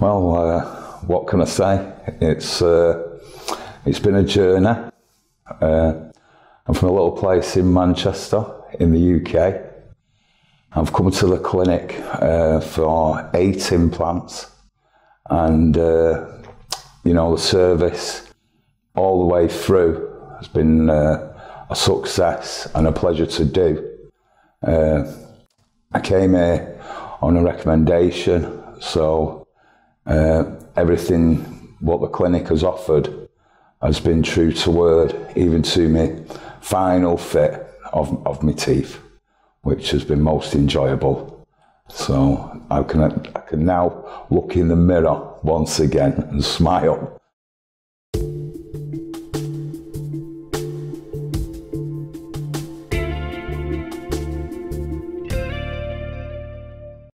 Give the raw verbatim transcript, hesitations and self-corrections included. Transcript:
Well, uh, what can I say? It's uh, it's been a journey. Uh, I'm from a little place in Manchester, in the U K. I've come to the clinic uh, for eight implants, and uh, you know, the service all the way through has been uh, a success and a pleasure to do. Uh, I came here on a recommendation, so uh, everything what the clinic has offered has been true to word, even to me final fit of, of my teeth, which has been most enjoyable. So I can, I can now look in the mirror once again and smile